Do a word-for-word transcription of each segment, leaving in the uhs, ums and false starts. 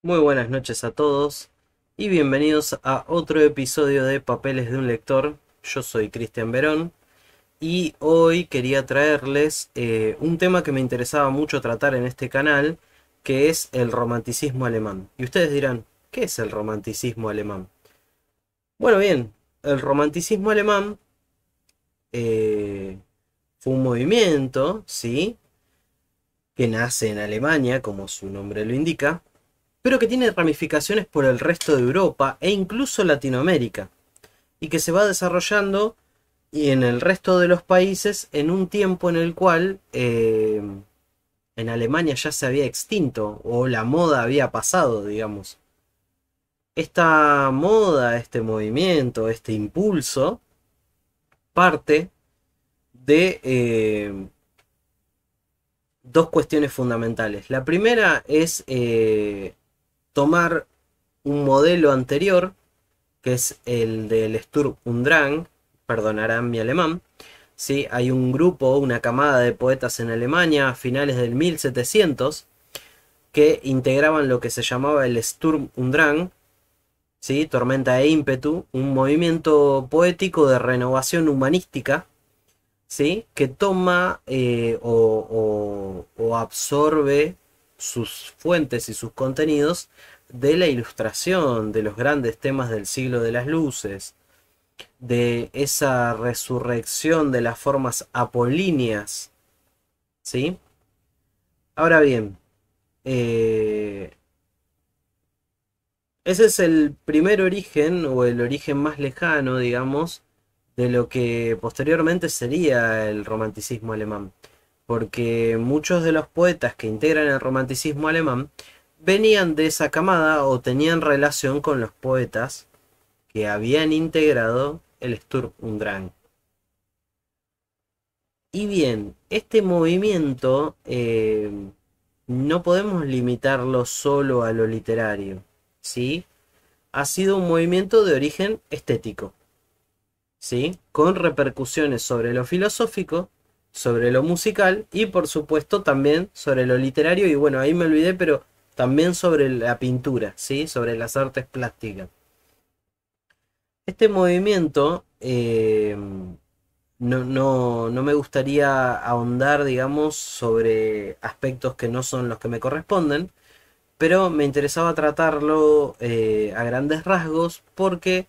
Muy buenas noches a todos y bienvenidos a otro episodio de Papeles de un Lector. Yo soy Cristian Verón y hoy quería traerles eh, un tema que me interesaba mucho tratar en este canal, que es el romanticismo alemán. Y ustedes dirán, ¿qué es el romanticismo alemán? Bueno, bien, el romanticismo alemán eh, fue un movimiento, ¿sí?, que nace en Alemania, como su nombre lo indica, pero que tiene ramificaciones por el resto de Europa e incluso Latinoamérica, y que se va desarrollando y en el resto de los países en un tiempo en el cual eh, en Alemania ya se había extinto, o la moda había pasado, digamos. Esta moda, este movimiento, este impulso, parte de eh, dos cuestiones fundamentales. La primera es... Eh, tomar un modelo anterior, que es el del Sturm und Drang, perdonarán mi alemán, ¿sí? Hay un grupo, una camada de poetas en Alemania a finales del mil setecientos, que integraban lo que se llamaba el Sturm und Drang, ¿sí?, tormenta e ímpetu, un movimiento poético de renovación humanística, ¿sí?, que toma eh, o, o, o absorbe sus fuentes y sus contenidos de la Ilustración, de los grandes temas del Siglo de las Luces, de esa resurrección de las formas apolíneas, ¿sí? Ahora bien, eh, ese es el primer origen, o el origen más lejano, digamos, de lo que posteriormente sería el romanticismo alemán, porque muchos de los poetas que integran el romanticismo alemán venían de esa camada o tenían relación con los poetas que habían integrado el Sturm und Drang. Y bien, este movimiento eh, no podemos limitarlo solo a lo literario, ¿sí? Ha sido un movimiento de origen estético, ¿sí?, con repercusiones sobre lo filosófico, sobre lo musical y por supuesto también sobre lo literario, y bueno, ahí me olvidé, pero también sobre la pintura, ¿sí?, sobre las artes plásticas. Este movimiento eh, no, no, no me gustaría ahondar, digamos, sobre aspectos que no son los que me corresponden, pero me interesaba tratarlo eh, a grandes rasgos, porque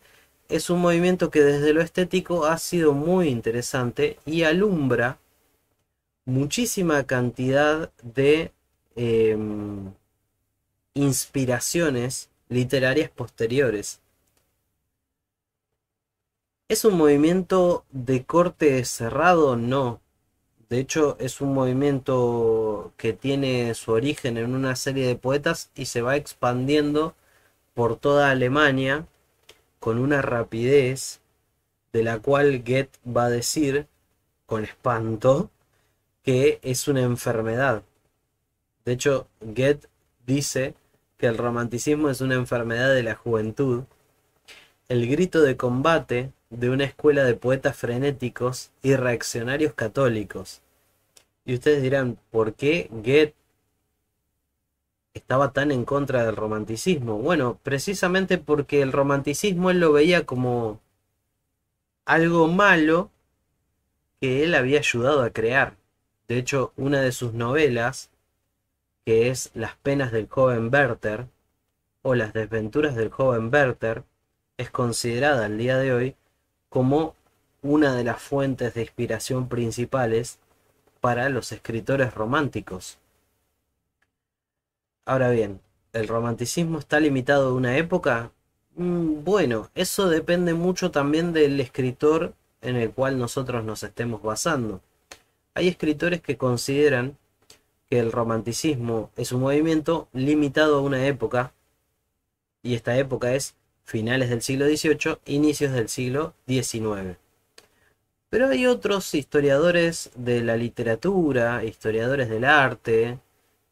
es un movimiento que desde lo estético ha sido muy interesante y alumbra muchísima cantidad de eh, inspiraciones literarias posteriores. ¿Es un movimiento de corte cerrado? No. De hecho, es un movimiento que tiene su origen en una serie de poetas y se va expandiendo por toda Alemania con una rapidez de la cual Goethe va a decir con espanto que es una enfermedad. De hecho, Goethe dice que el romanticismo es una enfermedad de la juventud, el grito de combate de una escuela de poetas frenéticos y reaccionarios católicos. Y ustedes dirán, ¿por qué Goethe estaba tan en contra del romanticismo? Bueno, precisamente porque el romanticismo él lo veía como algo malo que él había ayudado a crear. De hecho, una de sus novelas, que es Las penas del joven Werther, o Las desventuras del joven Werther, es considerada al día de hoy como una de las fuentes de inspiración principales para los escritores románticos. Ahora bien, ¿el romanticismo está limitado a una época? Bueno, eso depende mucho también del escritor en el cual nosotros nos estemos basando. Hay escritores que consideran que el romanticismo es un movimiento limitado a una época, y esta época es finales del siglo dieciocho, inicios del siglo diecinueve. Pero hay otros historiadores de la literatura, historiadores del arte,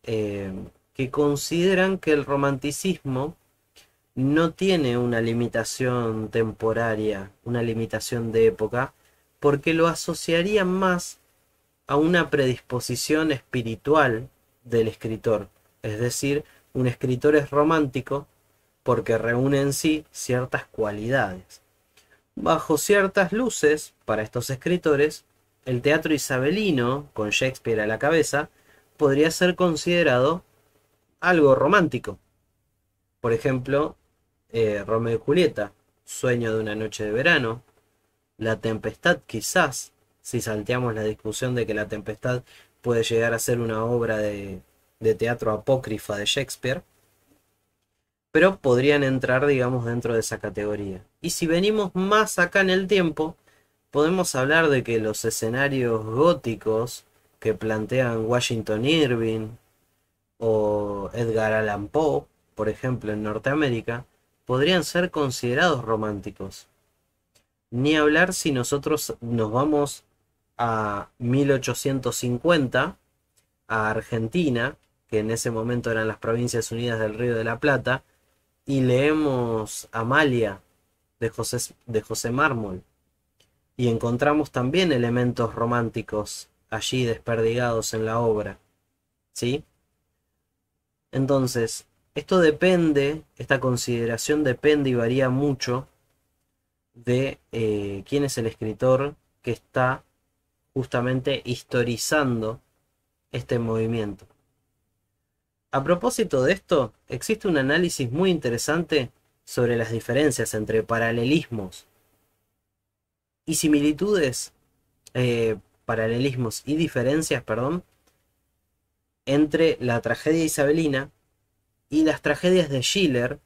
eh, que consideran que el romanticismo no tiene una limitación temporaria, una limitación de época, porque lo asociarían más a una predisposición espiritual del escritor, es decir, un escritor es romántico porque reúne en sí ciertas cualidades. Bajo ciertas luces, para estos escritores, el teatro isabelino, con Shakespeare a la cabeza, podría ser considerado algo romántico. Por ejemplo, eh, Romeo y Julieta, Sueño de una noche de verano, La tempestad quizás, si salteamos la discusión de que La tempestad puede llegar a ser una obra de, de teatro apócrifa de Shakespeare, pero podrían entrar, digamos, dentro de esa categoría. Y si venimos más acá en el tiempo, podemos hablar de que los escenarios góticos que plantean Washington Irving o Edgar Allan Poe, por ejemplo, en Norteamérica, podrían ser considerados románticos. Ni hablar si nosotros nos vamos a mil ochocientos cincuenta, a Argentina, que en ese momento eran las Provincias Unidas del Río de la Plata, y leemos Amalia de José, de José Mármol, y encontramos también elementos románticos allí desperdigados en la obra, ¿sí? Entonces, esto depende, esta consideración depende y varía mucho de eh, quién es el escritor que está justamente historizando este movimiento. A propósito de esto, existe un análisis muy interesante sobre las diferencias entre paralelismos y similitudes, eh, paralelismos y diferencias, perdón, entre la tragedia isabelina y las tragedias de Schiller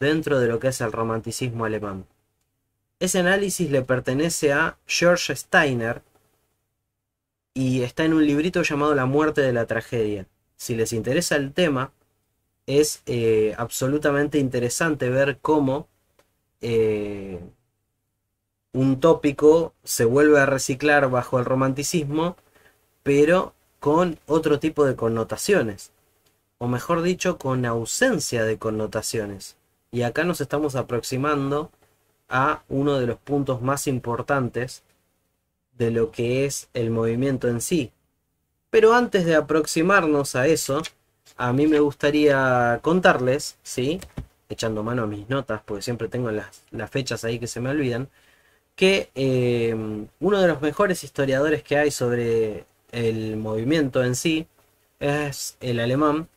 dentro de lo que es el romanticismo alemán. Ese análisis le pertenece a George Steiner y está en un librito llamado La muerte de la tragedia. Si les interesa el tema, es eh, absolutamente interesante ver cómo eh, un tópico se vuelve a reciclar bajo el romanticismo, pero con otro tipo de connotaciones, o mejor dicho, con ausencia de connotaciones. Y acá nos estamos aproximando a uno de los puntos más importantes de lo que es el movimiento en sí. Pero antes de aproximarnos a eso, a mí me gustaría contarles, ¿sí?, echando mano a mis notas, porque siempre tengo las, las fechas ahí que se me olvidan, que eh, uno de los mejores historiadores que hay sobre el movimiento en sí es el alemán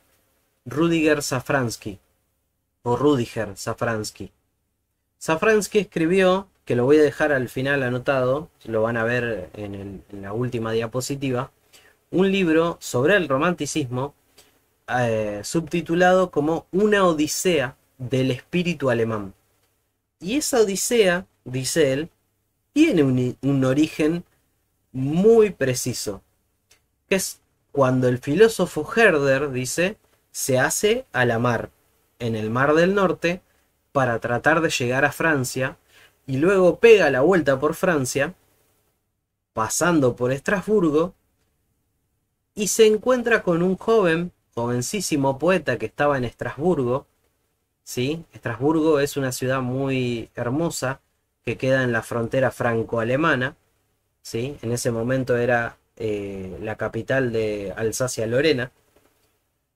Rüdiger Safranski, o Rüdiger Safranski. Safranski escribió, que lo voy a dejar al final anotado, lo van a ver en, el, en la última diapositiva, un libro sobre el romanticismo eh, subtitulado como Una odisea del espíritu alemán. Y esa odisea, dice él, tiene un, un origen muy preciso, que es cuando el filósofo Herder, dice, se hace a la mar, en el Mar del Norte, para tratar de llegar a Francia, y luego pega la vuelta por Francia, pasando por Estrasburgo, y se encuentra con un joven, jovencísimo poeta que estaba en Estrasburgo, ¿sí? Estrasburgo es una ciudad muy hermosa que queda en la frontera franco-alemana, ¿sí? En ese momento era eh, la capital de Alsacia-Lorena,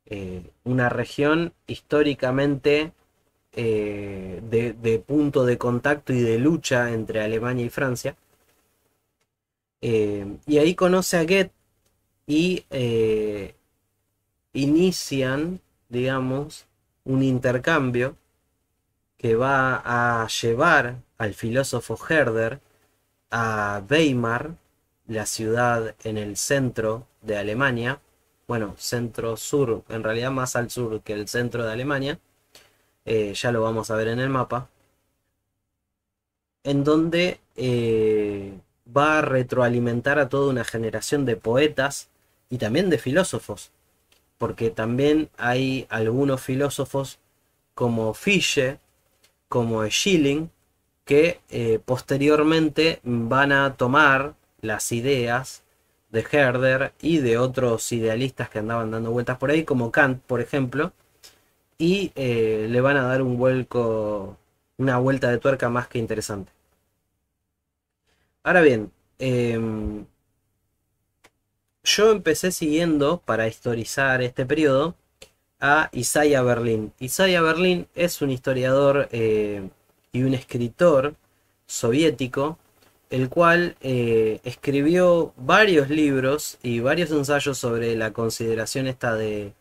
eh, una región históricamente Eh, de, de punto de contacto y de lucha entre Alemania y Francia, eh, y ahí conoce a Goethe y eh, inician, digamos, un intercambio que va a llevar al filósofo Herder a Weimar, la ciudad en el centro de Alemania, bueno, centro-sur, en realidad más al sur que el centro de Alemania. Eh, ya lo vamos a ver en el mapa, en donde eh, va a retroalimentar a toda una generación de poetas y también de filósofos, porque también hay algunos filósofos como Fichte, como Schelling, que eh, posteriormente van a tomar las ideas de Herder y de otros idealistas que andaban dando vueltas por ahí, como Kant, por ejemplo, y eh, le van a dar un vuelco, una vuelta de tuerca más que interesante. Ahora bien, eh, yo empecé siguiendo, para historizar este periodo, a Isaiah Berlin. Isaiah Berlin es un historiador eh, y un escritor soviético, el cual eh, escribió varios libros y varios ensayos sobre la consideración esta de,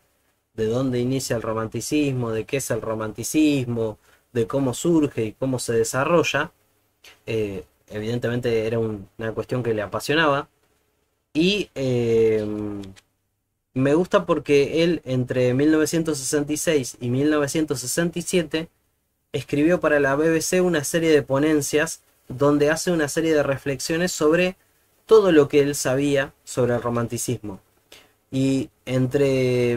de dónde inicia el romanticismo, de qué es el romanticismo, de cómo surge y cómo se desarrolla. Eh, evidentemente era un, una cuestión que le apasionaba. Y eh, me gusta porque él entre mil novecientos sesenta y seis y mil novecientos sesenta y siete escribió para la B B C una serie de ponencias donde hace una serie de reflexiones sobre todo lo que él sabía sobre el romanticismo. Y entre,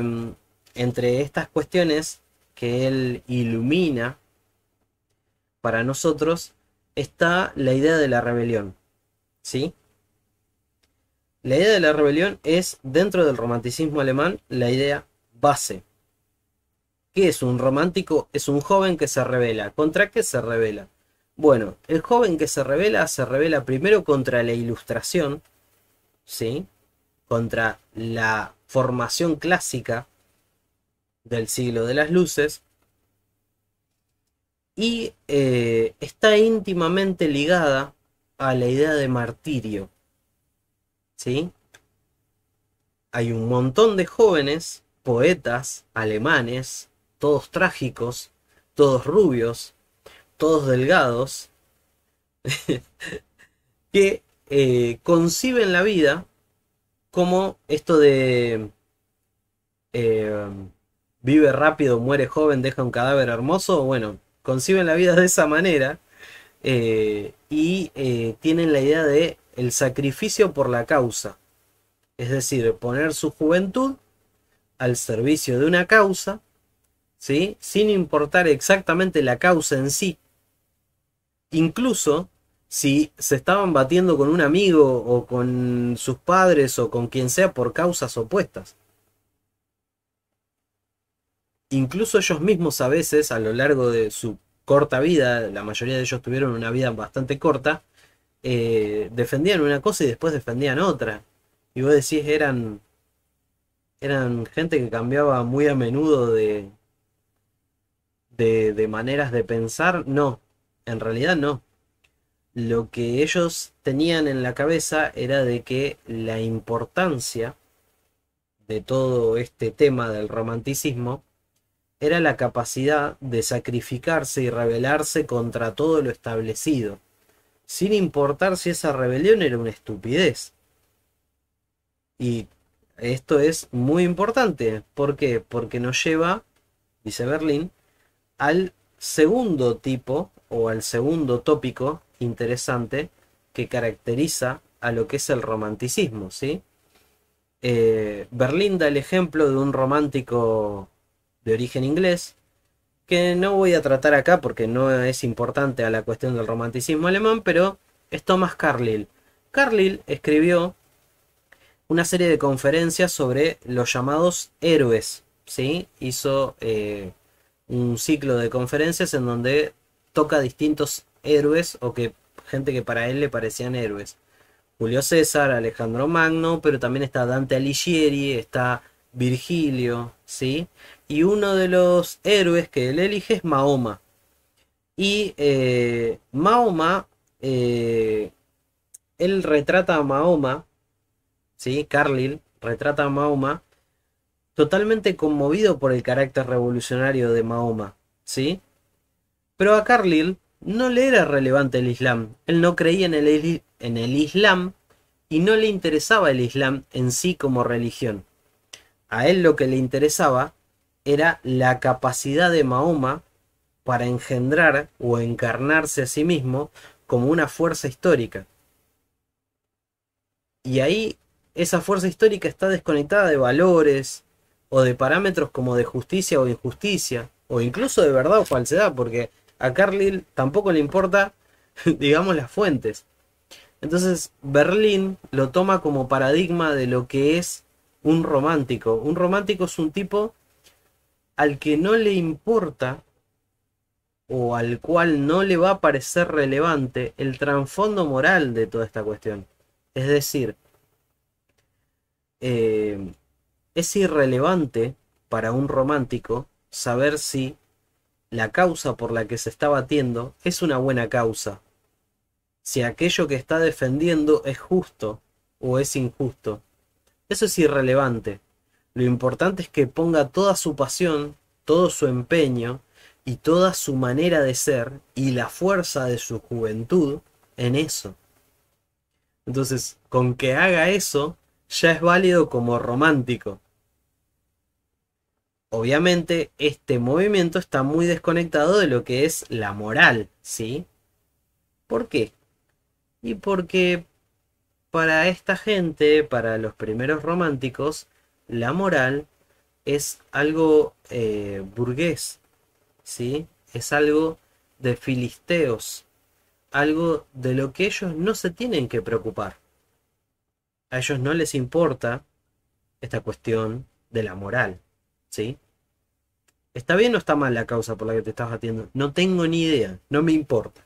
entre estas cuestiones que él ilumina para nosotros está la idea de la rebelión, ¿sí? La idea de la rebelión es, dentro del romanticismo alemán, la idea base. ¿Qué es un romántico? Es un joven que se rebela. ¿Contra qué se rebela? Bueno, el joven que se rebela, se rebela primero contra la ilustración, ¿sí? Contra la formación clásica del siglo de las luces, y eh, está íntimamente ligada a la idea de martirio, ¿sí? Hay un montón de jóvenes, poetas, alemanes, todos trágicos, todos rubios, todos delgados, que eh, conciben la vida como esto de eh, vive rápido, muere joven, deja un cadáver hermoso. Bueno, conciben la vida de esa manera eh, y eh, tienen la idea de el sacrificio por la causa, es decir, poner su juventud al servicio de una causa, ¿sí? Sin importar exactamente la causa en sí. Incluso si se estaban batiendo con un amigo o con sus padres o con quien sea por causas opuestas. Incluso ellos mismos a veces a lo largo de su corta vida, la mayoría de ellos tuvieron una vida bastante corta, eh, defendían una cosa y después defendían otra. Y vos decís, eran, eran gente que cambiaba muy a menudo de, de, de maneras de pensar. No. En realidad no. Lo que ellos tenían en la cabeza era de que la importancia de todo este tema del romanticismo era la capacidad de sacrificarse y rebelarse contra todo lo establecido, sin importar si esa rebelión era una estupidez. Y esto es muy importante. ¿Por qué? Porque nos lleva, dice Berlín, al segundo tipo o al segundo tópico interesante que caracteriza a lo que es el romanticismo, ¿sí? Eh, Berlín da el ejemplo de un romántico de origen inglés, que no voy a tratar acá porque no es importante a la cuestión del romanticismo alemán, pero es Thomas Carlyle. Carlyle escribió una serie de conferencias sobre los llamados héroes, ¿sí? Hizo eh, un ciclo de conferencias en donde toca distintos héroes o que gente que para él le parecían héroes. Julio César, Alejandro Magno, pero también está Dante Alighieri, está Virgilio, ¿sí? Y uno de los héroes que él elige es Mahoma. Y eh, Mahoma, eh, él retrata a Mahoma, ¿sí? Carlyle retrata a Mahoma totalmente conmovido por el carácter revolucionario de Mahoma, ¿sí? Pero a Carlyle no le era relevante el Islam. Él no creía en el, en el Islam y no le interesaba el Islam en sí como religión. A él lo que le interesaba era la capacidad de Mahoma para engendrar o encarnarse a sí mismo como una fuerza histórica. Y ahí esa fuerza histórica está desconectada de valores o de parámetros como de justicia o injusticia o incluso de verdad o falsedad, porque a Carlyle tampoco le importa, digamos, las fuentes. Entonces Berlín lo toma como paradigma de lo que es un romántico. Un romántico es un tipo al que no le importa o al cual no le va a parecer relevante el trasfondo moral de toda esta cuestión. Es decir, eh, es irrelevante para un romántico saber si la causa por la que se está batiendo es una buena causa, si aquello que está defendiendo es justo o es injusto. Eso es irrelevante. Lo importante es que ponga toda su pasión, todo su empeño y toda su manera de ser y la fuerza de su juventud en eso. Entonces, con que haga eso, ya es válido como romántico. Obviamente, este movimiento está muy desconectado de lo que es la moral, ¿sí? ¿Por qué? Y porque para esta gente, para los primeros románticos, la moral es algo eh, burgués, ¿sí? Es algo de filisteos, algo de lo que ellos no se tienen que preocupar. A ellos no les importa esta cuestión de la moral, ¿sí? ¿Está bien o está mal la causa por la que te estás batiendo? No tengo ni idea, no me importa.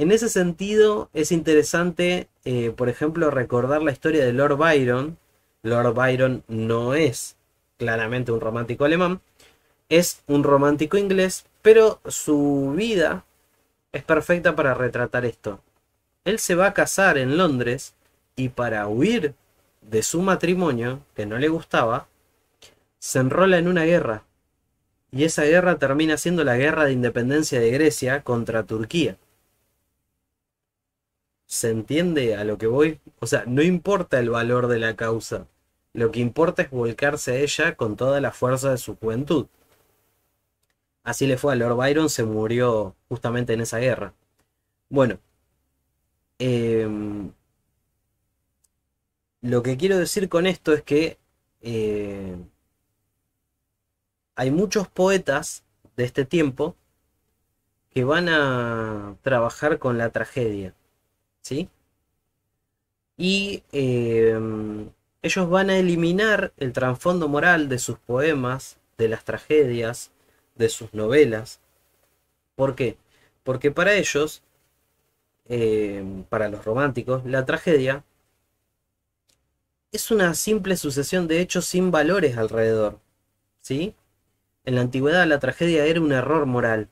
En ese sentido es interesante, eh, por ejemplo, recordar la historia de Lord Byron. Lord Byron no es claramente un romántico alemán, es un romántico inglés, pero su vida es perfecta para retratar esto. Él se va a casar en Londres y para huir de su matrimonio, que no le gustaba, se enrola en una guerra. Y esa guerra termina siendo la guerra de independencia de Grecia contra Turquía. ¿Se entiende a lo que voy? O sea, no importa el valor de la causa. Lo que importa es volcarse a ella con toda la fuerza de su juventud. Así le fue a Lord Byron, se murió justamente en esa guerra. Bueno. Eh, lo que quiero decir con esto es que eh, hay muchos poetas de este tiempo que van a trabajar con la tragedia. ¿Sí? Y eh, ellos van a eliminar el trasfondo moral de sus poemas, de las tragedias, de sus novelas. ¿Por qué? Porque para ellos, eh, para los románticos, la tragedia es una simple sucesión de hechos sin valores alrededor. ¿Sí? En la antigüedad la tragedia era un error moral.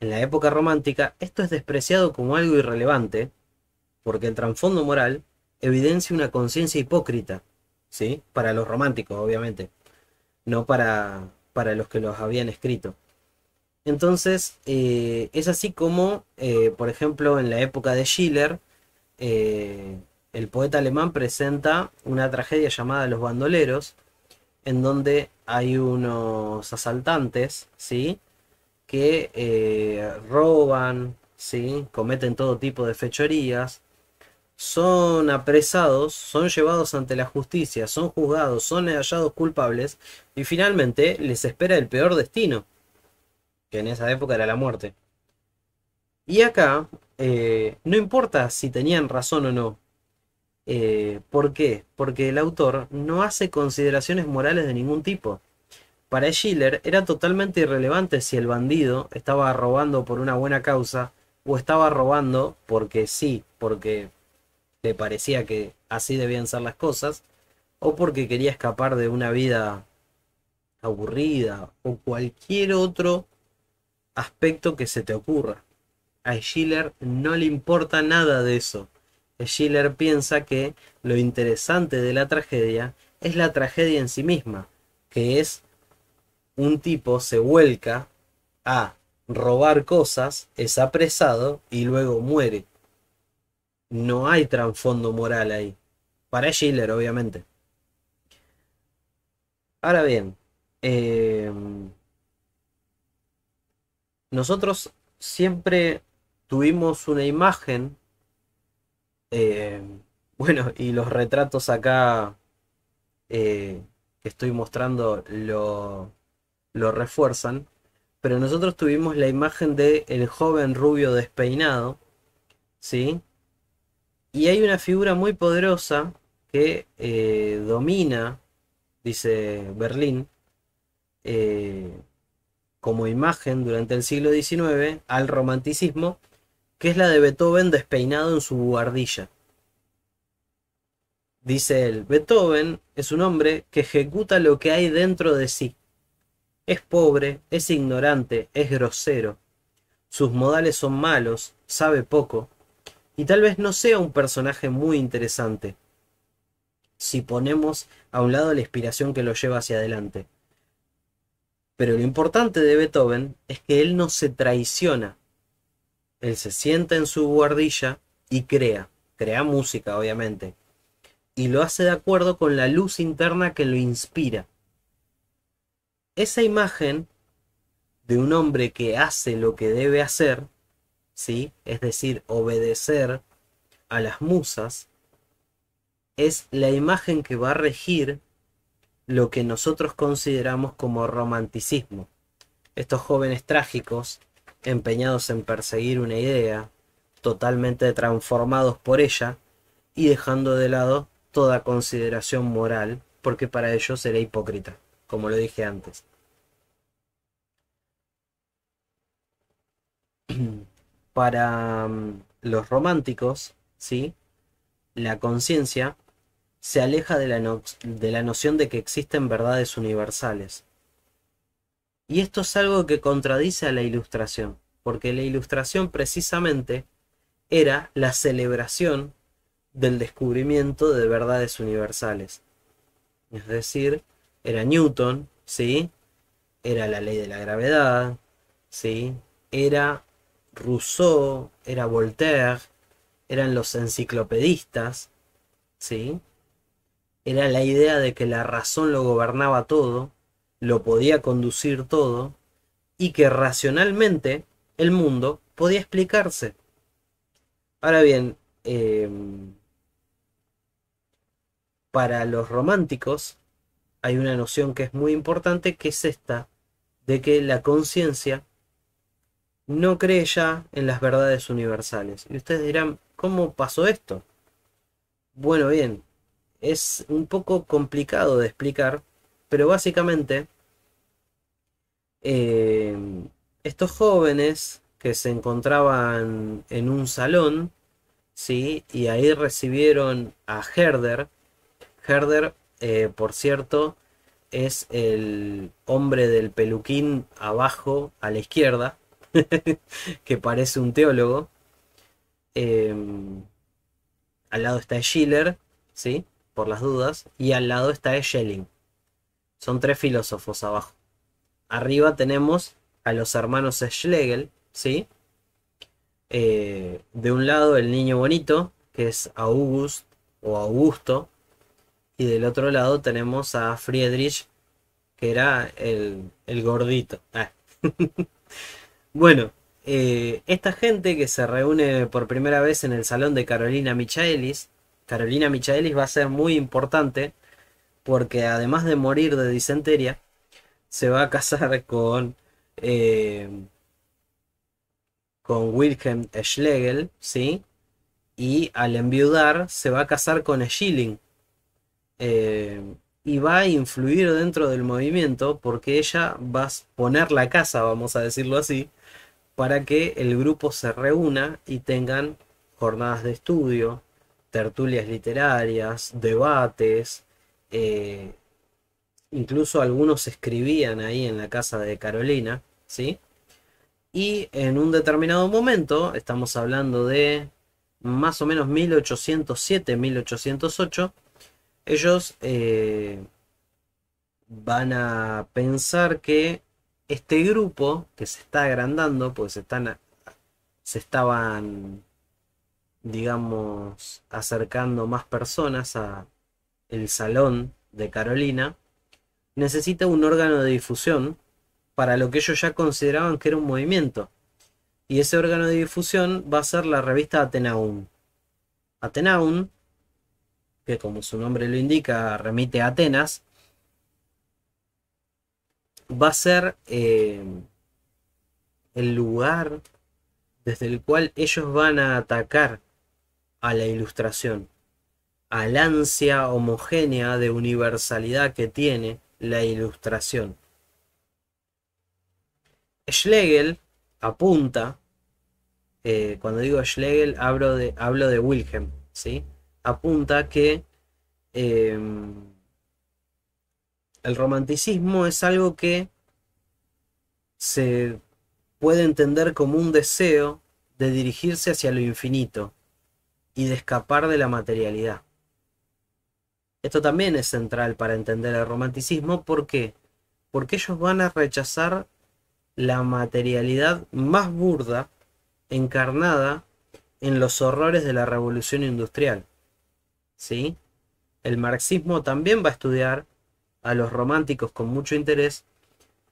En la época romántica, esto es despreciado como algo irrelevante, porque el trasfondo moral evidencia una conciencia hipócrita, ¿sí? Para los románticos, obviamente, no para, para los que los habían escrito. Entonces, eh, es así como, eh, por ejemplo, en la época de Schiller, eh, el poeta alemán presenta una tragedia llamada Los Bandoleros, en donde hay unos asaltantes, ¿sí?, que eh, roban, ¿sí?, cometen todo tipo de fechorías, son apresados, son llevados ante la justicia, son juzgados, son hallados culpables y finalmente les espera el peor destino, que en esa época era la muerte. Y acá eh, no importa si tenían razón o no. Eh, ¿por qué? Porque el autor no hace consideraciones morales de ningún tipo. Para Schiller era totalmente irrelevante si el bandido estaba robando por una buena causa o estaba robando porque sí, porque le parecía que así debían ser las cosas, o porque quería escapar de una vida aburrida o cualquier otro aspecto que se te ocurra. A Schiller no le importa nada de eso. Schiller piensa que lo interesante de la tragedia es la tragedia en sí misma, que es un tipo se vuelca a robar cosas, es apresado y luego muere. No hay trasfondo moral ahí. Para Schiller, obviamente. Ahora bien, eh, nosotros siempre tuvimos una imagen, eh, bueno, y los retratos acá eh, que estoy mostrando lo... lo refuerzan, pero nosotros tuvimos la imagen de el joven rubio despeinado, ¿sí? Y hay una figura muy poderosa que eh, domina, dice Berlín, eh, como imagen durante el siglo diecinueve al romanticismo, que es la de Beethoven despeinado en su buhardilla. Dice él, Beethoven es un hombre que ejecuta lo que hay dentro de sí. Es pobre, es ignorante, es grosero. Sus modales son malos, sabe poco, y tal vez no sea un personaje muy interesante, si ponemos a un lado la inspiración que lo lleva hacia adelante. Pero lo importante de Beethoven es que él no se traiciona. Él se sienta en su guardilla y crea. Crea música, obviamente. Y lo hace de acuerdo con la luz interna que lo inspira. Esa imagen de un hombre que hace lo que debe hacer, ¿sí? Es decir, obedecer a las musas, es la imagen que va a regir lo que nosotros consideramos como romanticismo. Estos jóvenes trágicos, empeñados en perseguir una idea, totalmente transformados por ella y dejando de lado toda consideración moral, porque para ellos era hipócrita, como lo dije antes. Para los románticos, ¿sí? La conciencia se aleja de la, no, de la noción de que existen verdades universales. Y esto es algo que contradice a la Ilustración, porque la Ilustración precisamente era la celebración del descubrimiento de verdades universales. Es decir, era Newton, ¿sí? Era la ley de la gravedad, ¿sí? Era Rousseau, era Voltaire, eran los enciclopedistas, ¿sí? Era la idea de que la razón lo gobernaba todo, lo podía conducir todo, y que racionalmente el mundo podía explicarse. Ahora bien, eh, para los románticos hay una noción que es muy importante, que es esta, de que la conciencia no cree ya en las verdades universales. Y ustedes dirán, ¿cómo pasó esto? Bueno, bien, es un poco complicado de explicar, pero básicamente eh, estos jóvenes que se encontraban en un salón, ¿sí? Y ahí recibieron a Herder. Herder, eh, por cierto, es el hombre del peluquín abajo a la izquierda, que parece un teólogo. Eh, al lado está Schiller, ¿sí? Por las dudas, y al lado está Schelling. Son tres filósofos abajo. Arriba tenemos a los hermanos Schlegel, ¿sí? Eh, de un lado el niño bonito, que es August o Augusto, y del otro lado tenemos a Friedrich, que era el, el gordito. Ah. Bueno, eh, esta gente que se reúne por primera vez en el salón de Carolina Michaelis. Carolina Michaelis va a ser muy importante porque además de morir de disentería, se va a casar con, eh, con Wilhelm Schlegel, ¿sí? Y al enviudar se va a casar con Schilling. Eh, y va a influir dentro del movimiento porque ella va a poner la casa, vamos a decirlo así, para que el grupo se reúna y tengan jornadas de estudio, tertulias literarias, debates, eh, incluso algunos escribían ahí en la casa de Carolina, ¿sí? Y en un determinado momento, estamos hablando de más o menos mil ochocientos siete, mil ochocientos ocho, ellos eh, van a pensar que este grupo que se está agrandando, pues están, se estaban, digamos, acercando más personas a el salón de Carolina, necesita un órgano de difusión para lo que ellos ya consideraban que era un movimiento. Y ese órgano de difusión va a ser la revista Atenaum. Atenaum, que como su nombre lo indica, remite a Atenas, va a ser eh, el lugar desde el cual ellos van a atacar a la Ilustración, al ansia homogénea de universalidad que tiene la Ilustración. Schlegel apunta, eh, cuando digo Schlegel hablo de, hablo de Wilhelm, ¿sí? Apunta que eh, el romanticismo es algo que se puede entender como un deseo de dirigirse hacia lo infinito y de escapar de la materialidad. Esto también es central para entender el romanticismo. ¿Por qué? Porque ellos van a rechazar la materialidad más burda encarnada en los horrores de la Revolución Industrial. ¿Sí? El marxismo también va a estudiar a los románticos con mucho interés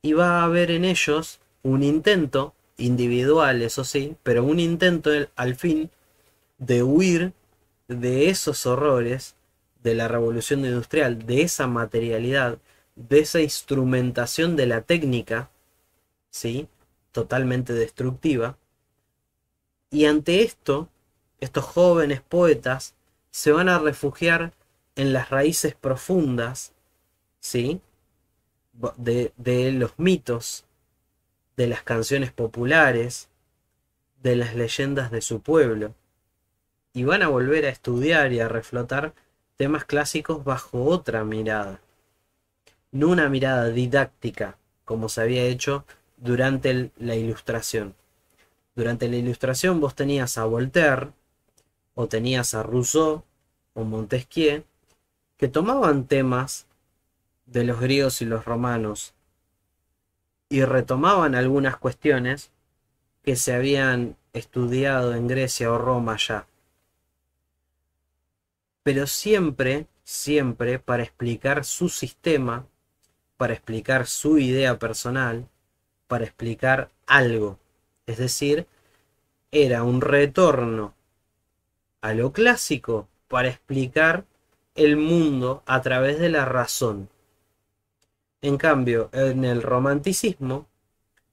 y va a ver en ellos un intento individual, eso sí, pero un intento al fin de huir de esos horrores de la Revolución Industrial, de esa materialidad, de esa instrumentación de la técnica, ¿sí?, totalmente destructiva. Y ante esto, estos jóvenes poetas se van a refugiar en las raíces profundas, ¿sí?, de, de los mitos, de las canciones populares, de las leyendas de su pueblo. Y van a volver a estudiar y a reflotar temas clásicos bajo otra mirada. No una mirada didáctica, como se había hecho durante el, la Ilustración. Durante la Ilustración vos tenías a Voltaire, o tenías a Rousseau, o Montesquieu, que tomaban temas de los griegos y los romanos, y retomaban algunas cuestiones que se habían estudiado en Grecia o Roma ya. Pero siempre, siempre, para explicar su sistema, para explicar su idea personal, para explicar algo. Es decir, era un retorno a lo clásico para explicar el mundo a través de la razón. En cambio, en el romanticismo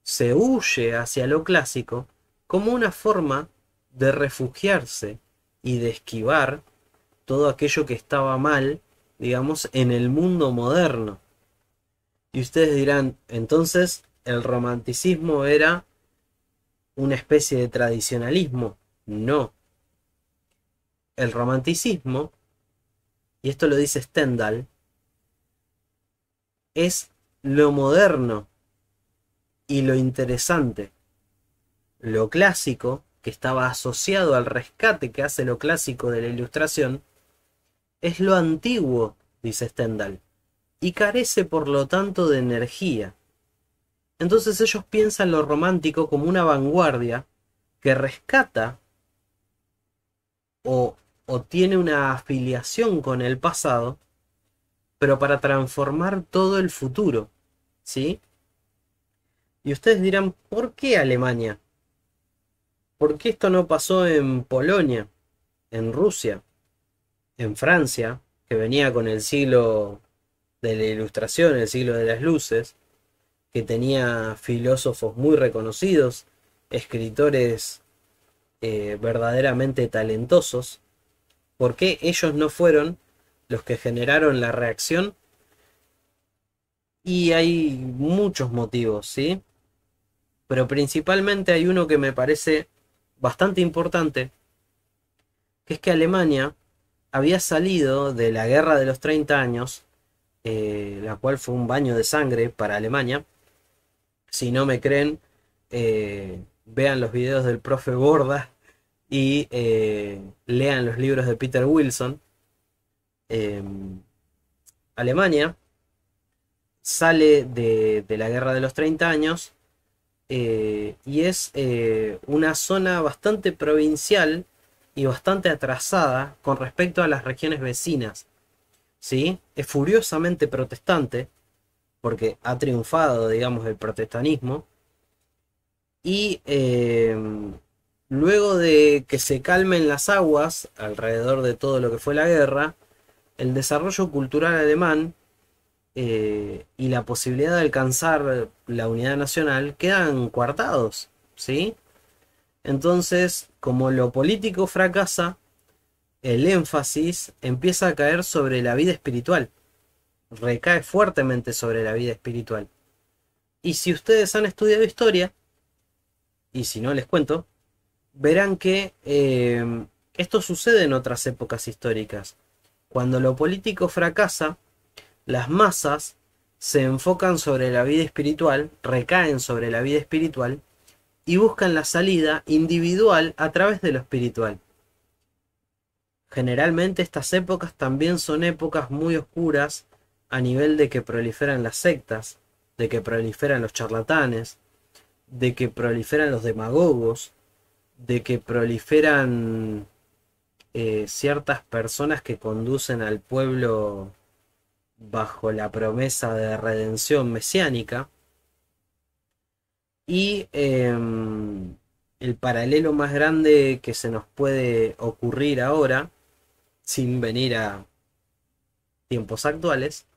se huye hacia lo clásico como una forma de refugiarse y de esquivar todo aquello que estaba mal, digamos, en el mundo moderno. Y ustedes dirán, entonces, el romanticismo era una especie de tradicionalismo. No. El romanticismo, y esto lo dice Stendhal, es lo moderno y lo interesante. Lo clásico, que estaba asociado al rescate que hace lo clásico de la Ilustración, es lo antiguo, dice Stendhal, y carece por lo tanto de energía. Entonces ellos piensan lo romántico como una vanguardia que rescata o, o tiene una afiliación con el pasado, pero para transformar todo el futuro, ¿sí? Y ustedes dirán, ¿por qué Alemania? ¿Por qué esto no pasó en Polonia, en Rusia, en Francia, que venía con el siglo de la Ilustración, el siglo de las luces, que tenía filósofos muy reconocidos, escritores eh, verdaderamente talentosos? ¿Por qué ellos no fueron los que generaron la reacción? Y hay muchos motivos, ¿sí? Pero principalmente hay uno que me parece bastante importante, que es que Alemania había salido de la Guerra de los treinta años, eh, la cual fue un baño de sangre para Alemania. Si no me creen, eh, vean los videos del profe Borda y eh, lean los libros de Peter Wilson. Eh, Alemania sale de, de la Guerra de los treinta años eh, y es eh, una zona bastante provincial y bastante atrasada con respecto a las regiones vecinas, ¿sí? Es furiosamente protestante porque ha triunfado, digamos, el protestantismo, y eh, luego de que se calmen las aguas alrededor de todo lo que fue la guerra, el desarrollo cultural alemán eh, y la posibilidad de alcanzar la unidad nacional quedan coartados, ¿sí? Entonces, como lo político fracasa, el énfasis empieza a caer sobre la vida espiritual. Recae fuertemente sobre la vida espiritual. Y si ustedes han estudiado historia, y si no les cuento, verán que eh, esto sucede en otras épocas históricas. Cuando lo político fracasa, las masas se enfocan sobre la vida espiritual, recaen sobre la vida espiritual y buscan la salida individual a través de lo espiritual. Generalmente estas épocas también son épocas muy oscuras a nivel de que proliferan las sectas, de que proliferan los charlatanes, de que proliferan los demagogos, de que proliferan eh, ciertas personas que conducen al pueblo bajo la promesa de redención mesiánica. Y eh, el paralelo más grande que se nos puede ocurrir ahora, sin venir a tiempos actuales,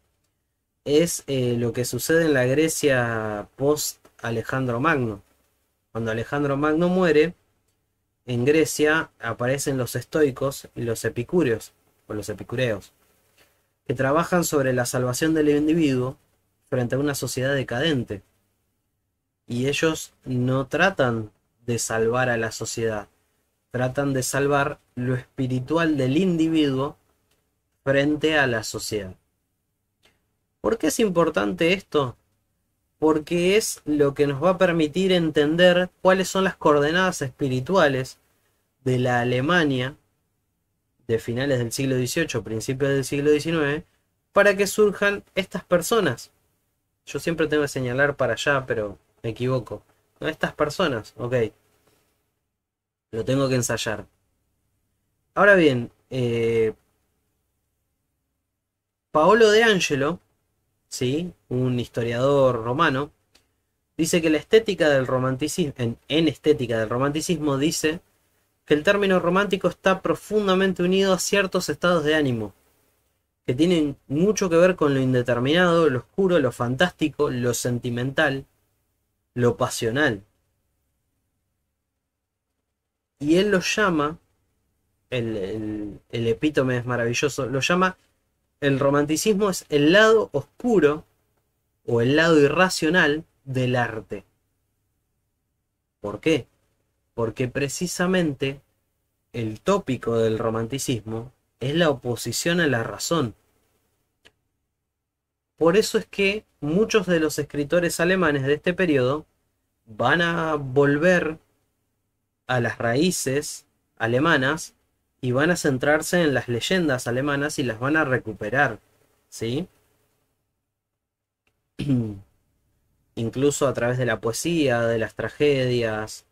es eh, lo que sucede en la Grecia post Alejandro Magno. Cuando Alejandro Magno muere, en Grecia aparecen los estoicos y los epicúreos, o los epicureos, que trabajan sobre la salvación del individuo frente a una sociedad decadente. Y ellos no tratan de salvar a la sociedad, tratan de salvar lo espiritual del individuo frente a la sociedad. ¿Por qué es importante esto? Porque es lo que nos va a permitir entender cuáles son las coordenadas espirituales de la Alemania de finales del siglo dieciocho, principios del siglo diecinueve, para que surjan estas personas. Yo siempre tengo que señalar para allá, pero me equivoco. No, estas personas, ok. Lo tengo que ensayar. Ahora bien, eh, Paolo de Angelo, ¿sí?, un historiador romano, dice que la estética del romanticismo, en, en estética del romanticismo dice que el término romántico está profundamente unido a ciertos estados de ánimo que tienen mucho que ver con lo indeterminado, lo oscuro, lo fantástico, lo sentimental, lo pasional. Y él lo llama, el, el, el epítome es maravilloso, lo llama: el romanticismo es el lado oscuro o el lado irracional del arte. ¿Por qué? Porque precisamente el tópico del romanticismo es la oposición a la razón. Por eso es que muchos de los escritores alemanes de este periodo van a volver a las raíces alemanas y van a centrarse en las leyendas alemanas y las van a recuperar, ¿sí? Incluso a través de la poesía, de las tragedias.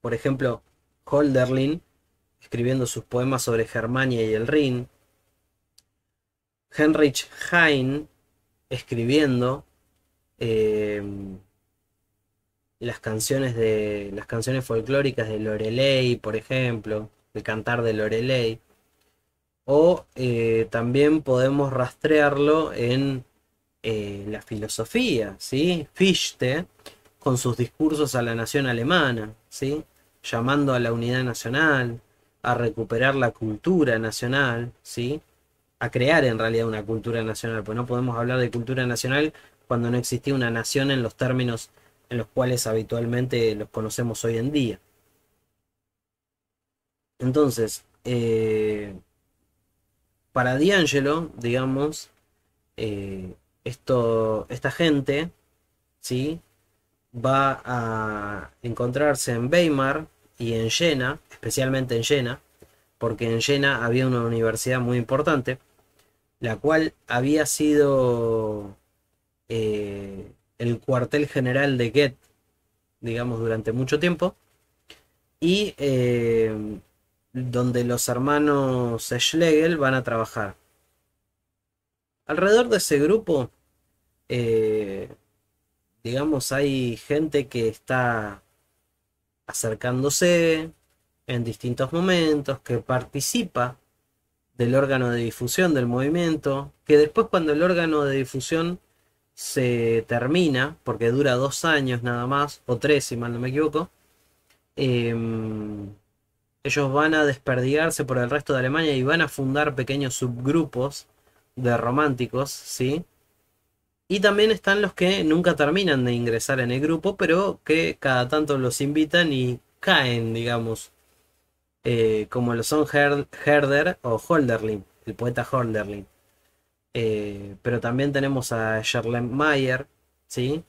Por ejemplo, Hölderlin, escribiendo sus poemas sobre Germania y el Rin. Heinrich Heine, escribiendo eh, las canciones de, las canciones folclóricas de Loreley, por ejemplo. El cantar de Loreley. O eh, también podemos rastrearlo en eh, la filosofía, ¿sí? Fichte, con sus discursos a la nación alemana, ¿sí?, llamando a la unidad nacional, a recuperar la cultura nacional, ¿sí?, a crear en realidad una cultura nacional, pues no podemos hablar de cultura nacional cuando no existía una nación en los términos en los cuales habitualmente los conocemos hoy en día. Entonces, eh, para D'Angelo, digamos, eh, esto, esta gente, ¿sí?, va a encontrarse en Weimar y en Jena, especialmente en Jena, porque en Jena había una universidad muy importante, la cual había sido eh, el cuartel general de Goethe, digamos, durante mucho tiempo, y Eh, donde los hermanos Schlegel van a trabajar. Alrededor de ese grupo, eh, digamos, hay gente que está acercándose en distintos momentos, que participa del órgano de difusión del movimiento, que después, cuando el órgano de difusión se termina, porque dura dos años nada más, o tres si mal no me equivoco, eh, ellos van a desperdigarse por el resto de Alemania y van a fundar pequeños subgrupos de románticos, ¿sí? Y también están los que nunca terminan de ingresar en el grupo, pero que cada tanto los invitan y caen, digamos, eh, como lo son Her- Herder o Hölderlin, el poeta Hölderlin. Eh, pero también tenemos a Schleiermacher, ¿sí?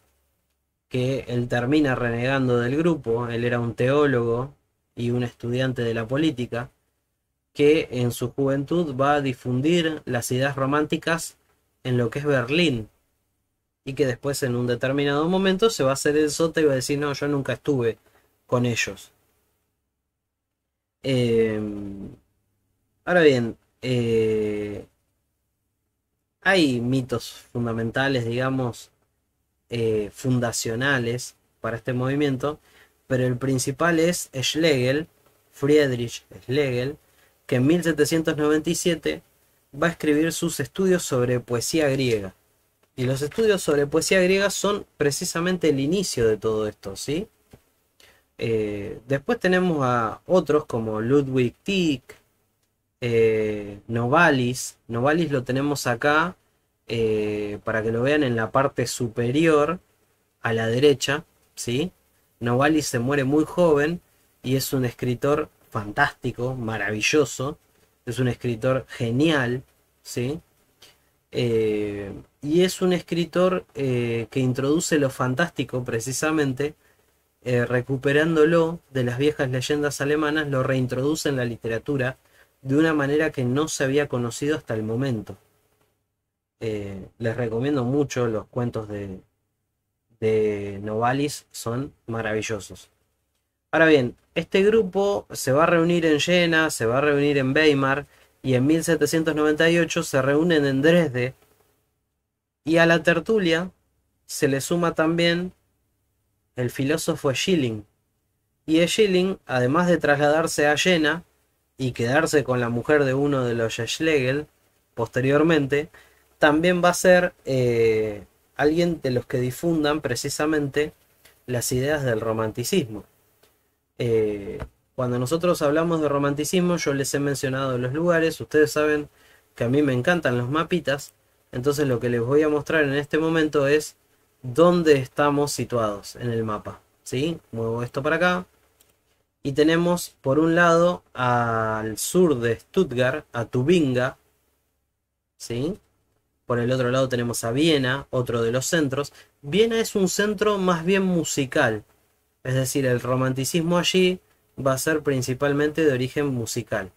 Que él termina renegando del grupo. Él era un teólogo y un estudiante de la política, que en su juventud va a difundir las ideas románticas en lo que es Berlín, y que después en un determinado momento se va a hacer el sota y va a decir: no, yo nunca estuve con ellos. Eh, ahora bien, eh, hay mitos fundamentales, digamos, eh, fundacionales para este movimiento, pero el principal es Schlegel, Friedrich Schlegel, que en mil setecientos noventa y siete va a escribir sus estudios sobre poesía griega. Y los estudios sobre poesía griega son precisamente el inicio de todo esto, ¿sí? Eh, después tenemos a otros como Ludwig Tieck, eh, Novalis. Novalis lo tenemos acá, eh, para que lo vean, en la parte superior a la derecha, ¿sí? Novalis se muere muy joven y es un escritor fantástico, maravilloso, es un escritor genial, ¿sí? Eh, y es un escritor eh, que introduce lo fantástico precisamente, eh, recuperándolo de las viejas leyendas alemanas, lo reintroduce en la literatura de una manera que no se había conocido hasta el momento. Eh, les recomiendo mucho los cuentos de, de Novalis, son maravillosos. Ahora bien, este grupo se va a reunir en Jena, se va a reunir en Weimar, y en mil setecientos noventa y ocho se reúnen en Dresde, y a la tertulia se le suma también el filósofo Schilling. Y Schilling, además de trasladarse a Jena y quedarse con la mujer de uno de los Schlegel posteriormente, también va a ser eh, alguien de los que difundan precisamente las ideas del romanticismo. Eh, cuando nosotros hablamos de romanticismo, yo les he mencionado los lugares. Ustedes saben que a mí me encantan los mapitas, entonces lo que les voy a mostrar en este momento es dónde estamos situados en el mapa, ¿sí? Muevo esto para acá y tenemos por un lado al sur de Stuttgart a Tubinga, ¿sí? Por el otro lado tenemos a Viena, otro de los centros. Viena es un centro más bien musical. Es decir, el romanticismo allí va a ser principalmente de origen musical.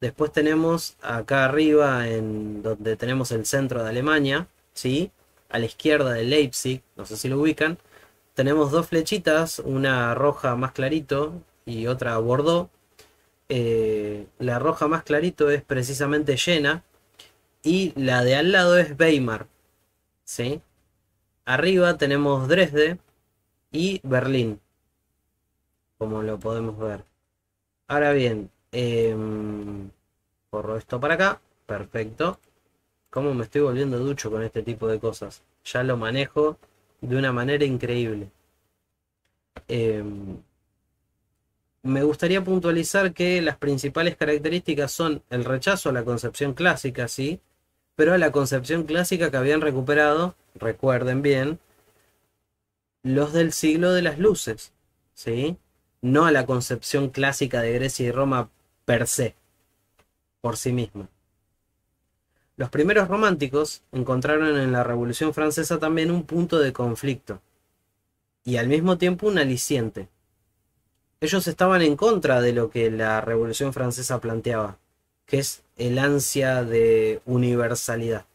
Después tenemos acá arriba, en donde tenemos el centro de Alemania, ¿sí? A la izquierda de Leipzig, no sé si lo ubican, tenemos dos flechitas, una roja más clarito y otra bordeaux. Eh, la roja más clarito es precisamente Jena y la de al lado es Weimar, ¿sí? Arriba tenemos Dresde y Berlín, como lo podemos ver. Ahora bien, eh, corro esto para acá. Perfecto. Como me estoy volviendo ducho con este tipo de cosas. Ya lo manejo de una manera increíble. Eh, me gustaría puntualizar que las principales características son el rechazo a la concepción clásica, sí, pero a la concepción clásica que habían recuperado, recuerden bien, los del siglo de las luces, ¿sí? No a la concepción clásica de Grecia y Roma per se, por sí misma. Los primeros románticos encontraron en la Revolución Francesa también un punto de conflicto y al mismo tiempo un aliciente. Ellos estaban en contra de lo que la Revolución Francesa planteaba, que es el ansia de universalidad.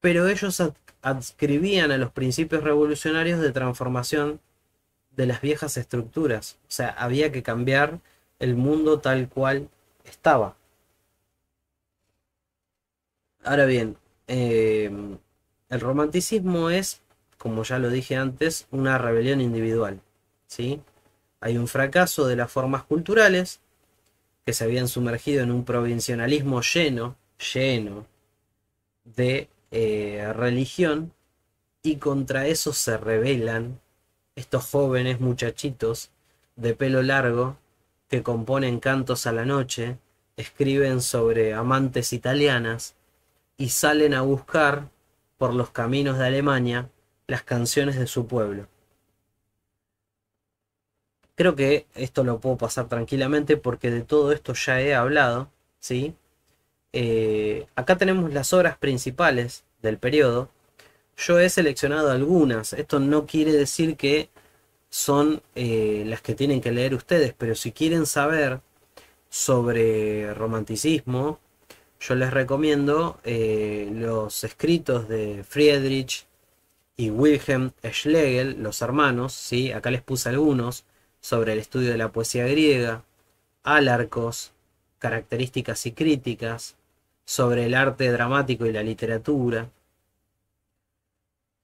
Pero ellos adscribían a los principios revolucionarios de transformación de las viejas estructuras. O sea, había que cambiar el mundo tal cual estaba. Ahora bien, eh, el romanticismo es, como ya lo dije antes, una rebelión individual, ¿sí? Hay un fracaso de las formas culturales que se habían sumergido en un provincialismo lleno, lleno de eh, religión, y contra eso se rebelan estos jóvenes muchachitos de pelo largo que componen cantos a la noche, escriben sobre amantes italianas y salen a buscar por los caminos de Alemania las canciones de su pueblo. Creo que esto lo puedo pasar tranquilamente porque de todo esto ya he hablado, ¿sí? eh, acá tenemos las obras principales del periodo. Yo he seleccionado algunas. Esto no quiere decir que son eh, las que tienen que leer ustedes, pero si quieren saber sobre romanticismo, yo les recomiendo eh, los escritos de Friedrich y Wilhelm Schlegel, los hermanos, ¿sí? Acá les puse algunos sobre el estudio de la poesía griega, Alarcos, características y críticas, sobre el arte dramático y la literatura.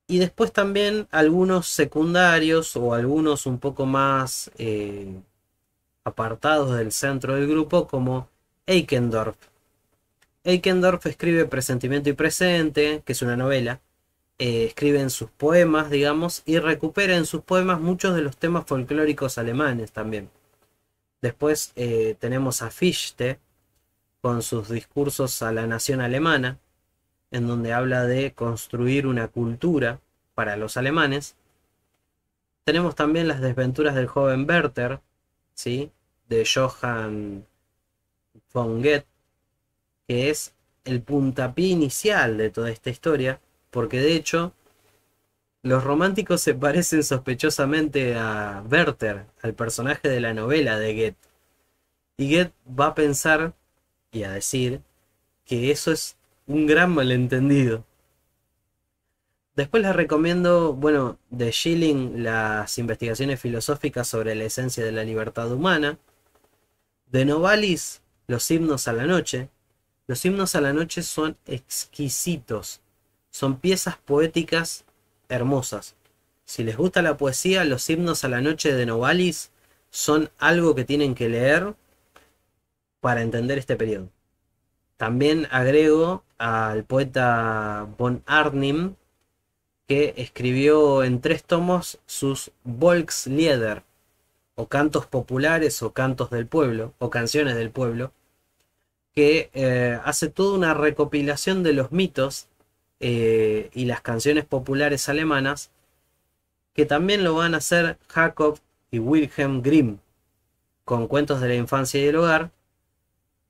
Y después también algunos secundarios o algunos un poco más eh, apartados del centro del grupo, como Eichendorff. Eichendorff escribe Presentimiento y Presente, que es una novela. Eh, escribe en sus poemas, digamos, y recupera en sus poemas muchos de los temas folclóricos alemanes también. Después eh, tenemos a Fichte con sus discursos a la nación alemana, en donde habla de construir una cultura para los alemanes. Tenemos también Las desventuras del joven Werther, ¿sí? De Johann von Goethe, que es el puntapié inicial de toda esta historia, porque de hecho los románticos se parecen sospechosamente a Werther, al personaje de la novela de Goethe. Y Goethe va a pensar y a decir que eso es un gran malentendido. Después les recomiendo, bueno, de Schilling, Las investigaciones filosóficas sobre la esencia de la libertad humana. De Novalis, Los himnos a la noche. Los himnos a la noche son exquisitos. Son piezas poéticas hermosas. Si les gusta la poesía, Los himnos a la noche de Novalis son algo que tienen que leer para entender este periodo. También agrego al poeta von Arnim, que escribió en tres tomos sus Volkslieder, o cantos populares, o cantos del pueblo, o canciones del pueblo, que eh, hace toda una recopilación de los mitos eh, y las canciones populares alemanas, que también lo van a hacer Jacob y Wilhelm Grimm, con cuentos de la infancia y el hogar,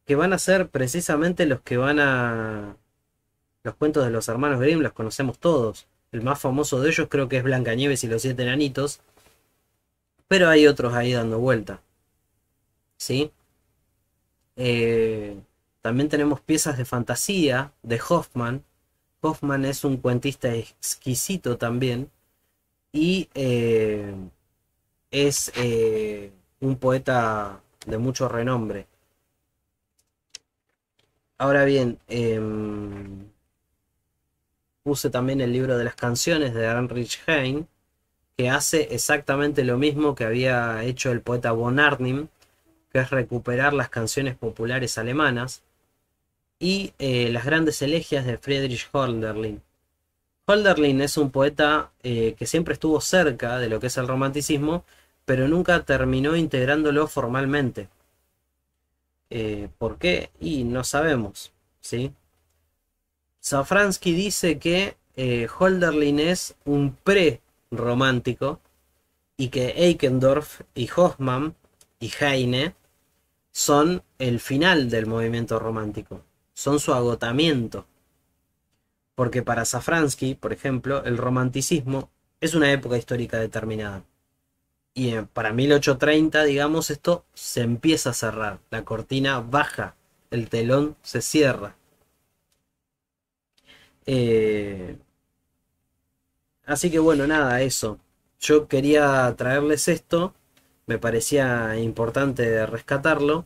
que van a ser precisamente los que van a... Los cuentos de los hermanos Grimm los conocemos todos. El más famoso de ellos creo que es Blancanieves y los siete enanitos, pero hay otros ahí dando vuelta, ¿sí? Eh... También tenemos piezas de fantasía de Hoffmann. Hoffmann es un cuentista exquisito también. Y eh, es eh, un poeta de mucho renombre. Ahora bien, eh, puse también el libro de las canciones de Heinrich Heine, que hace exactamente lo mismo que había hecho el poeta von Arnim, que es recuperar las canciones populares alemanas. Y eh, las grandes elegias de Friedrich Hölderlin. Hölderlin es un poeta eh, que siempre estuvo cerca de lo que es el romanticismo, pero nunca terminó integrándolo formalmente. Eh, ¿Por qué? Y no sabemos, ¿sí? Safranski dice que eh, Hölderlin es un pre-romántico, y que Eichendorff y Hoffmann y Heine son el final del movimiento romántico, son su agotamiento. Porque para Safranski, por ejemplo, el romanticismo es una época histórica determinada. Y para mil ochocientos treinta, digamos, esto se empieza a cerrar. La cortina baja, el telón se cierra. Eh, así que bueno, nada, eso. Yo quería traerles esto. Me parecía importante rescatarlo.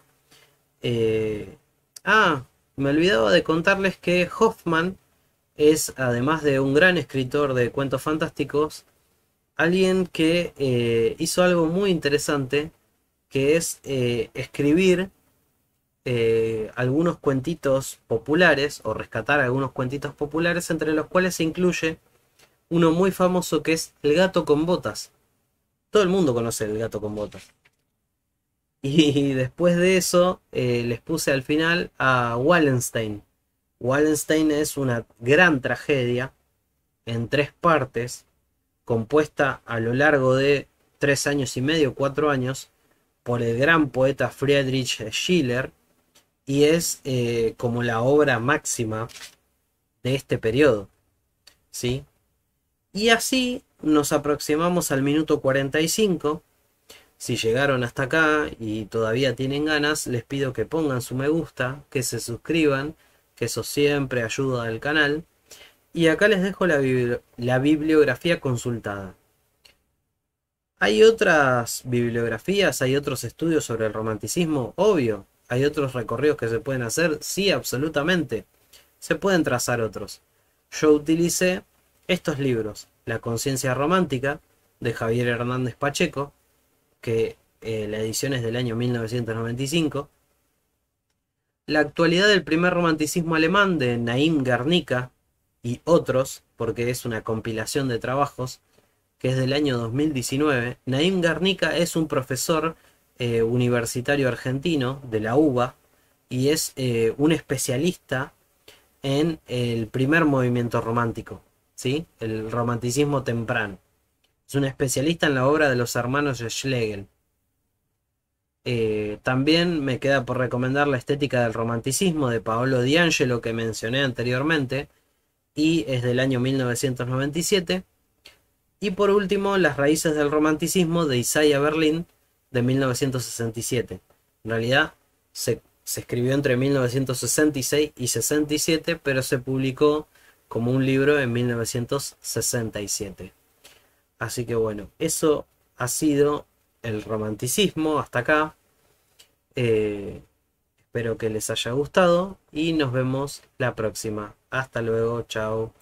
Eh, ah, me olvidaba de contarles que Hoffmann es, además de un gran escritor de cuentos fantásticos, alguien que eh, hizo algo muy interesante, que es eh, escribir eh, algunos cuentitos populares, o rescatar algunos cuentitos populares, entre los cuales se incluye uno muy famoso que es El gato con botas. Todo el mundo conoce El gato con botas. Y después de eso eh, les puse al final a Wallenstein. Wallenstein es una gran tragedia en tres partes, compuesta a lo largo de tres años y medio, cuatro años, por el gran poeta Friedrich Schiller, y es eh, como la obra máxima de este periodo, ¿sí? Y así nos aproximamos al minuto cuarenta y cinco. Si llegaron hasta acá y todavía tienen ganas, les pido que pongan su me gusta, que se suscriban, que eso siempre ayuda al canal. Y acá les dejo la, bibli la bibliografía consultada. Hay otras bibliografías, hay otros estudios sobre el romanticismo, obvio. Hay otros recorridos que se pueden hacer, sí, absolutamente. Se pueden trazar otros. Yo utilicé estos libros. La conciencia romántica, de Javier Hernández Pacheco, que eh, la edición es del año mil novecientos noventa y cinco. La actualidad del primer romanticismo alemán, de Naim Guernica y otros, porque es una compilación de trabajos, que es del año dos mil diecinueve. Naim Guernica es un profesor eh, universitario argentino de la U B A y es eh, un especialista en el primer movimiento romántico, ¿sí? El romanticismo temprano. Es un especialista en la obra de los hermanos Schlegel. Eh, también me queda por recomendar La estética del romanticismo, de Paolo de Angelo, que mencioné anteriormente, y es del año mil novecientos noventa y siete. Y por último, Las raíces del romanticismo, de Isaiah Berlin, de mil novecientos sesenta y siete. En realidad se, se escribió entre mil novecientos sesenta y seis y sesenta y siete, pero se publicó como un libro en mil novecientos sesenta y siete. Así que bueno, eso ha sido el romanticismo hasta acá. Eh, espero que les haya gustado y nos vemos la próxima. Hasta luego, chao.